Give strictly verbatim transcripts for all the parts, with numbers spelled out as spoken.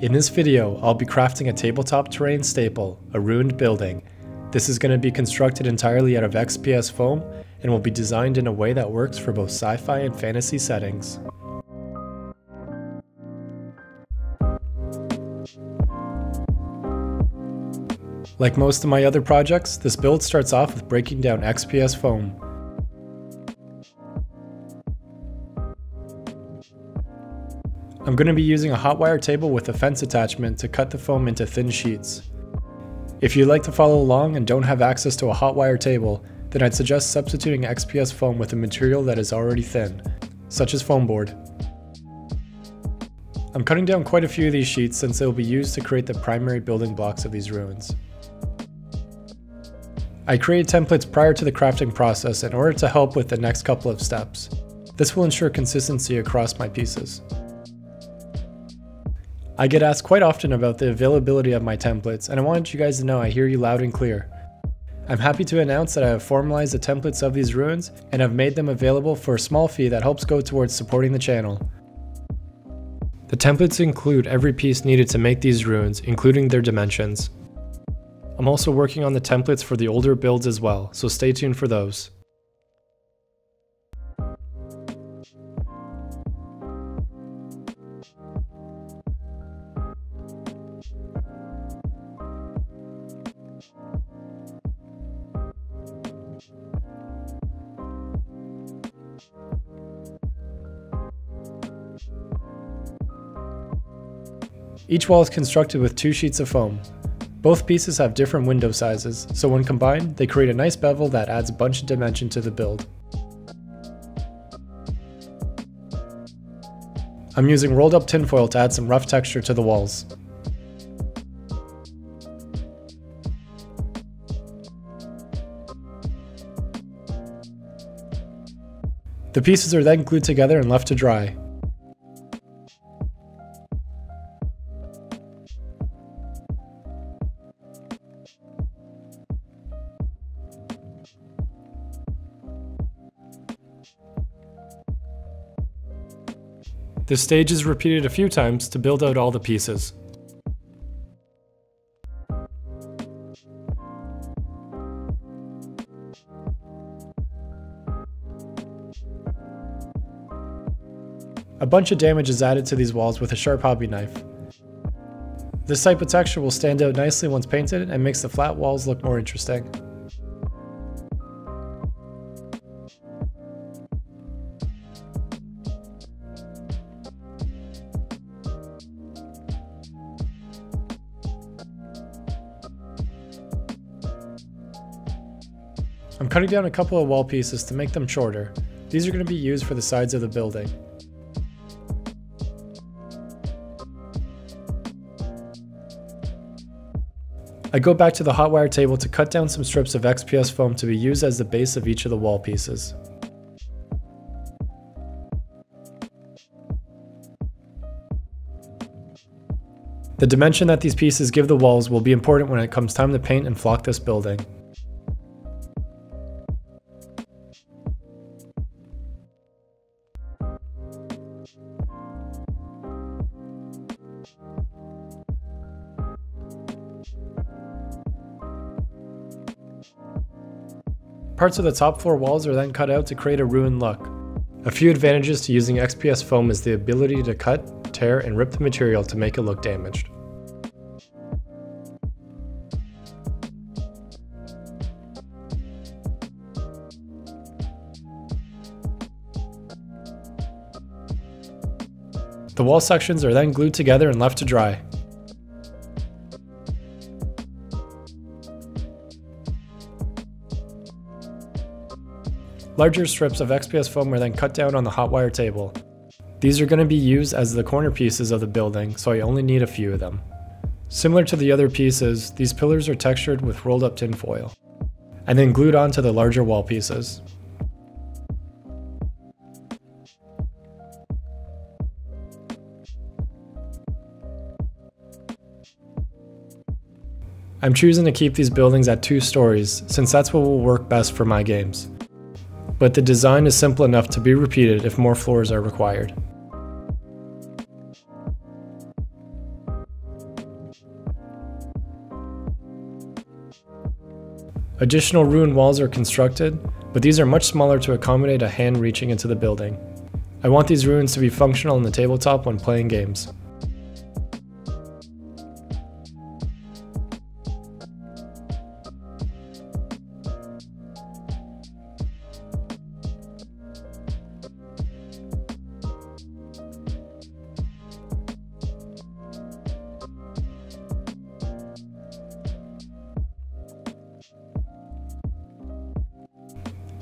In this video, I'll be crafting a tabletop terrain staple, a ruined building. This is going to be constructed entirely out of X P S foam and will be designed in a way that works for both sci-fi and fantasy settings. Like most of my other projects, this build starts off with breaking down X P S foam. I'm going to be using a hot wire table with a fence attachment to cut the foam into thin sheets. If you'd like to follow along and don't have access to a hot wire table, then I'd suggest substituting X P S foam with a material that is already thin, such as foam board. I'm cutting down quite a few of these sheets since they will be used to create the primary building blocks of these ruins. I create templates prior to the crafting process in order to help with the next couple of steps. This will ensure consistency across my pieces. I get asked quite often about the availability of my templates, and I wanted you guys to know I hear you loud and clear. I'm happy to announce that I have formalized the templates of these ruins, and I've made them available for a small fee that helps go towards supporting the channel. The templates include every piece needed to make these ruins, including their dimensions. I'm also working on the templates for the older builds as well, so stay tuned for those. Each wall is constructed with two sheets of foam. Both pieces have different window sizes, so when combined, they create a nice bevel that adds a bunch of dimension to the build. I'm using rolled up tinfoil to add some rough texture to the walls. The pieces are then glued together and left to dry. This stage is repeated a few times to build out all the pieces. A bunch of damage is added to these walls with a sharp hobby knife. This type of texture will stand out nicely once painted and makes the flat walls look more interesting. I'm cutting down a couple of wall pieces to make them shorter. These are going to be used for the sides of the building. I go back to the hot wire table to cut down some strips of X P S foam to be used as the base of each of the wall pieces. The dimension that these pieces give the walls will be important when it comes time to paint and flock this building. Parts of the top floor walls are then cut out to create a ruined look. A few advantages to using X P S foam is the ability to cut, tear, and rip the material to make it look damaged. The wall sections are then glued together and left to dry. Larger strips of X P S foam are then cut down on the hot wire table. These are going to be used as the corner pieces of the building, so I only need a few of them. Similar to the other pieces, these pillars are textured with rolled up tinfoil, and then glued onto the larger wall pieces. I'm choosing to keep these buildings at two stories, since that's what will work best for my games. But the design is simple enough to be repeated if more floors are required. Additional ruined walls are constructed, but these are much smaller to accommodate a hand reaching into the building. I want these ruins to be functional on the tabletop when playing games.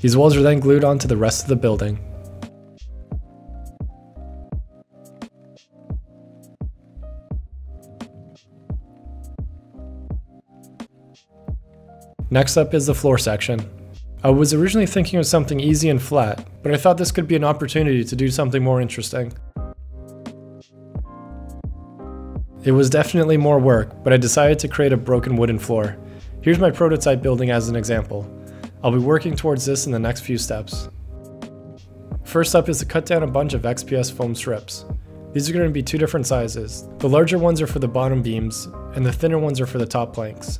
These walls are then glued onto the rest of the building. Next up is the floor section. I was originally thinking of something easy and flat, but I thought this could be an opportunity to do something more interesting. It was definitely more work, but I decided to create a broken wooden floor. Here's my prototype building as an example. I'll be working towards this in the next few steps. First up is to cut down a bunch of X P S foam strips. These are going to be two different sizes. The larger ones are for the bottom beams, and the thinner ones are for the top planks.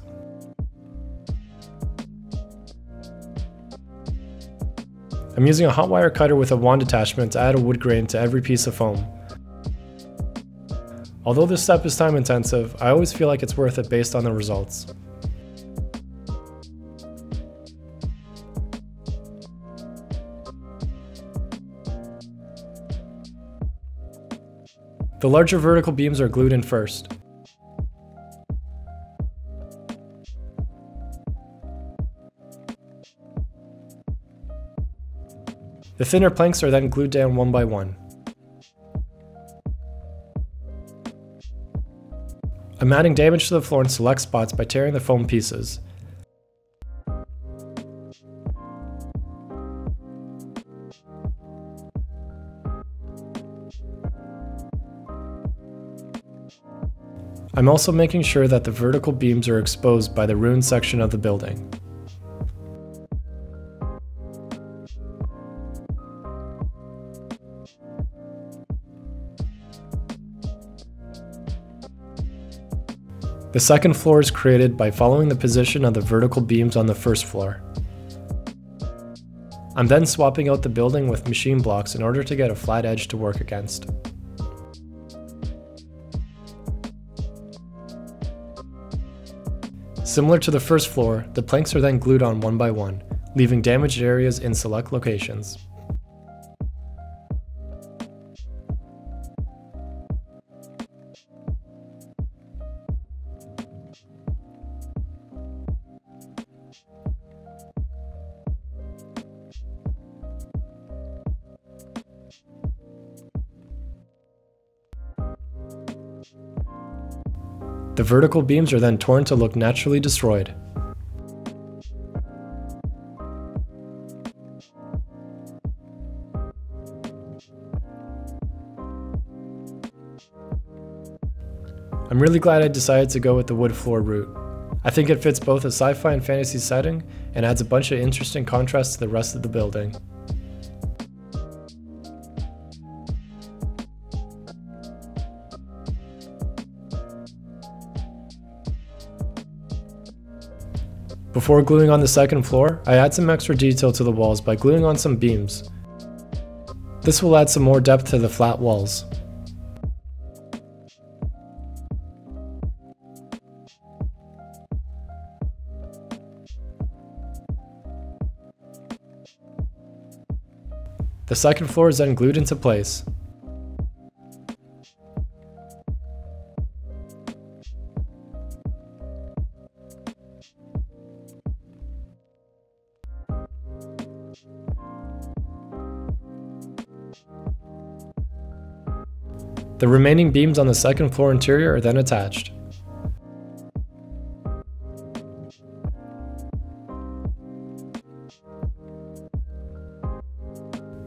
I'm using a hot wire cutter with a wand attachment to add a wood grain to every piece of foam. Although this step is time intensive, I always feel like it's worth it based on the results. The larger vertical beams are glued in first. The thinner planks are then glued down one by one. I'm adding damage to the floor in select spots by tearing the foam pieces. I'm also making sure that the vertical beams are exposed by the ruined section of the building. The second floor is created by following the position of the vertical beams on the first floor. I'm then swapping out the building with machine blocks in order to get a flat edge to work against. Similar to the first floor, the planks are then glued on one by one, leaving damaged areas in select locations. The vertical beams are then torn to look naturally destroyed. I'm really glad I decided to go with the wood floor route. I think it fits both a sci-fi and fantasy setting and adds a bunch of interesting contrast to the rest of the building. Before gluing on the second floor, I add some extra detail to the walls by gluing on some beams. This will add some more depth to the flat walls. The second floor is then glued into place. The remaining beams on the second floor interior are then attached.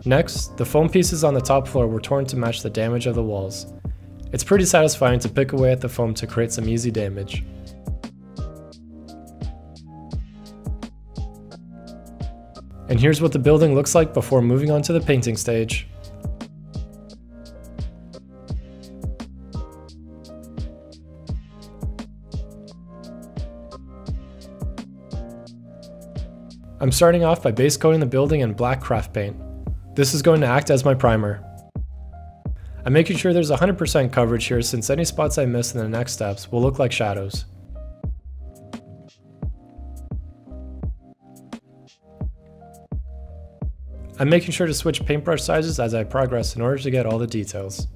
Next, the foam pieces on the top floor were torn to match the damage of the walls. It's pretty satisfying to pick away at the foam to create some easy damage. And here's what the building looks like before moving on to the painting stage. I'm starting off by base coating the building in black craft paint. This is going to act as my primer. I'm making sure there's one hundred percent coverage here since any spots I miss in the next steps will look like shadows. I'm making sure to switch paintbrush sizes as I progress in order to get all the details.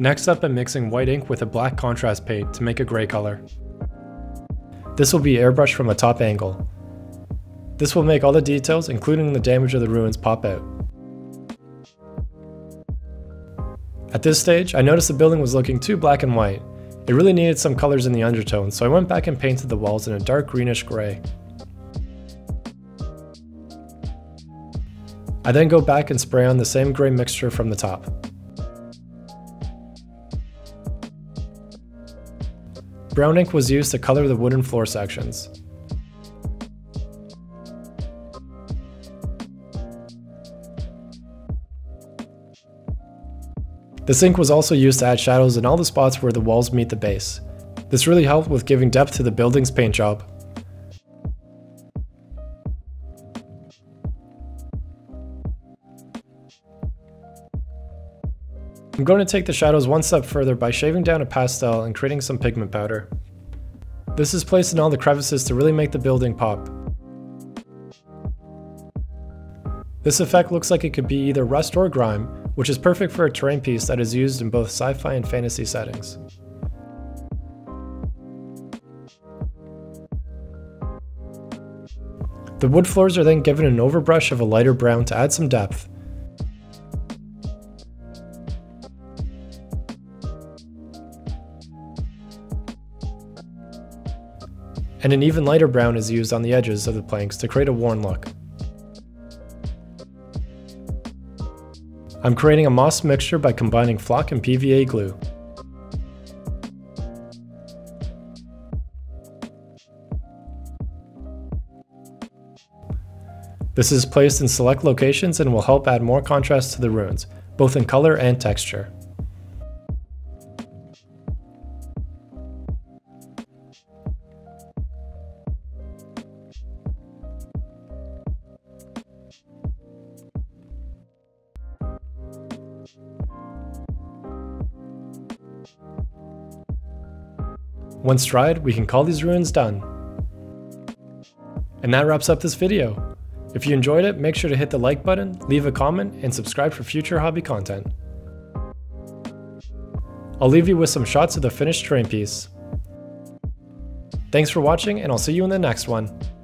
Next up, I'm mixing white ink with a black contrast paint to make a gray color. This will be airbrushed from a top angle. This will make all the details, including the damage of the ruins, pop out. At this stage, I noticed the building was looking too black and white. It really needed some colors in the undertone, so I went back and painted the walls in a dark greenish gray. I then go back and spray on the same gray mixture from the top. Brown ink was used to color the wooden floor sections. This ink was also used to add shadows in all the spots where the walls meet the base. This really helped with giving depth to the building's paint job. I'm going to take the shadows one step further by shaving down a pastel and creating some pigment powder. This is placed in all the crevices to really make the building pop. This effect looks like it could be either rust or grime, which is perfect for a terrain piece that is used in both sci-fi and fantasy settings. The wood floors are then given an overbrush of a lighter brown to add some depth. And an even lighter brown is used on the edges of the planks to create a worn look. I'm creating a moss mixture by combining flock and P V A glue. This is placed in select locations and will help add more contrast to the ruins, both in color and texture. Once dried, we can call these ruins done. And that wraps up this video. If you enjoyed it, make sure to hit the like button, leave a comment, and subscribe for future hobby content. I'll leave you with some shots of the finished terrain piece. Thanks for watching, and I'll see you in the next one.